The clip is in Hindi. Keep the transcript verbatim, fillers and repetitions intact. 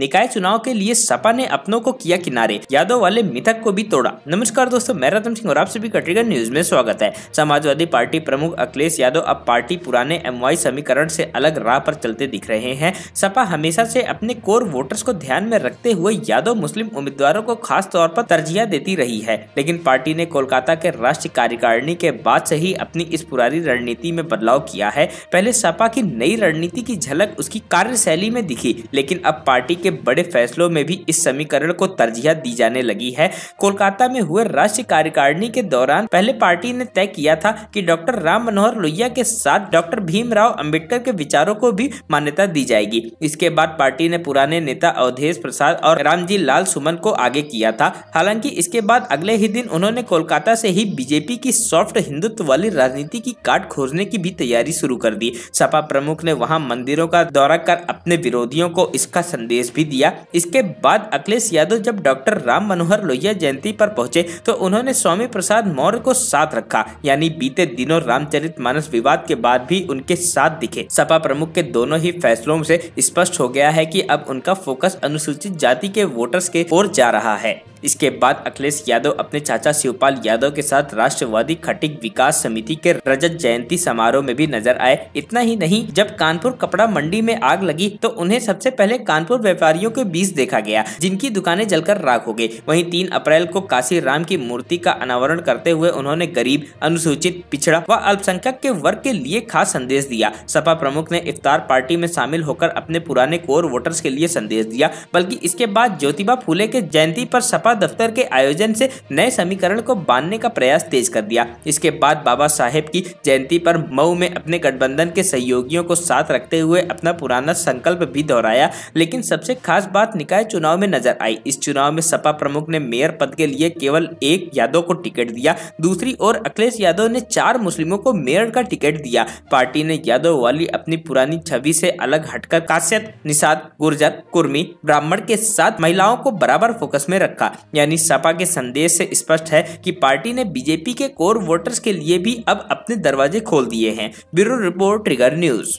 निकाय चुनाव के लिए सपा ने अपनों को किया किनारे, यादव वाले मिथक को भी तोड़ा। नमस्कार दोस्तों, मैं रतन सिंह और आप सभी का ट्रिगर न्यूज में स्वागत है। समाजवादी पार्टी प्रमुख अखिलेश यादव अब पार्टी पुराने एमवाई समीकरण से अलग राह पर चलते दिख रहे हैं। सपा हमेशा से अपने कोर वोटर्स को ध्यान में रखते हुए यादव मुस्लिम उम्मीदवारों को खास तौर पर तरजीह देती रही है, लेकिन पार्टी ने कोलकाता के राष्ट्रीय कार्यकारिणी के बाद से ही अपनी इस पुरानी रणनीति में बदलाव किया है। पहले सपा की नई रणनीति की झलक उसकी कार्यशैली में दिखी, लेकिन अब पार्टी के बड़े फैसलों में भी इस समीकरण को तरजीह दी जाने लगी है। कोलकाता में हुए राष्ट्रीय कार्यकारिणी के दौरान पहले पार्टी ने तय किया था कि डॉक्टर राम मनोहर लोहिया के साथ डॉक्टर भीमराव अंबेडकर के विचारों को भी मान्यता दी जाएगी। इसके बाद पार्टी ने पुराने नेता अवधेश प्रसाद और रामजी लाल सुमन को आगे किया था। हालांकि इसके बाद अगले ही दिन उन्होंने कोलकाता से ही बीजेपी की सॉफ्ट हिंदुत्व वाली राजनीति की काट खोजने की भी तैयारी शुरू कर दी। सपा प्रमुख ने वहाँ मंदिरों का दौरा कर अपने विरोधियों को इसका संदेश भी दिया। इसके बाद अखिलेश यादव जब डॉक्टर राम मनोहर लोहिया जयंती पर पहुंचे तो उन्होंने स्वामी प्रसाद मौर्य को साथ रखा, यानी बीते दिनों रामचरितमानस विवाद के बाद भी उनके साथ दिखे। सपा प्रमुख के दोनों ही फैसलों से स्पष्ट हो गया है कि अब उनका फोकस अनुसूचित जाति के वोटर्स के ओर जा रहा है। इसके बाद अखिलेश यादव अपने चाचा शिवपाल यादव के साथ राष्ट्रवादी खटिक विकास समिति के रजत जयंती समारोह में भी नजर आए। इतना ही नहीं, जब कानपुर कपड़ा मंडी में आग लगी तो उन्हें सबसे पहले कानपुर व्यापारियों के बीच देखा गया, जिनकी दुकानें जलकर राख हो गई। वहीं तीन अप्रैल को काशी राम की मूर्ति का अनावरण करते हुए उन्होंने गरीब, अनुसूचित, पिछड़ा व अल्पसंख्यक के वर्ग के लिए खास संदेश दिया। सपा प्रमुख ने इफ्तार पार्टी में शामिल होकर अपने पुराने कोर वोटर्स के लिए संदेश दिया, बल्कि इसके बाद ज्योतिबा फूले के जयंती पर सपा दफ्तर के आयोजन से नए समीकरण को बांधने का प्रयास तेज कर दिया। इसके बाद बाबा साहेब की जयंती पर मऊ में अपने गठबंधन के सहयोगियों को साथ रखते हुए अपना पुराना संकल्प भी दोहराया। लेकिन सबसे खास बात निकाय चुनाव में नजर आई। इस चुनाव में सपा प्रमुख ने मेयर पद के लिए केवल एक यादव को टिकट दिया। दूसरी ओर अखिलेश यादव ने चार मुस्लिमों को मेयर का टिकट दिया। पार्टी ने यादव वाली अपनी पुरानी छवि से अलग हटकर काश्यप, निषाद, गुर्जर, कुर्मी, ब्राह्मण के साथ महिलाओं को बराबर फोकस में रखा। यानी सपा के संदेश से स्पष्ट है कि पार्टी ने बीजेपी के कोर वोटर्स के लिए भी अब अपने दरवाजे खोल दिए हैं। Bureau report, trigger news.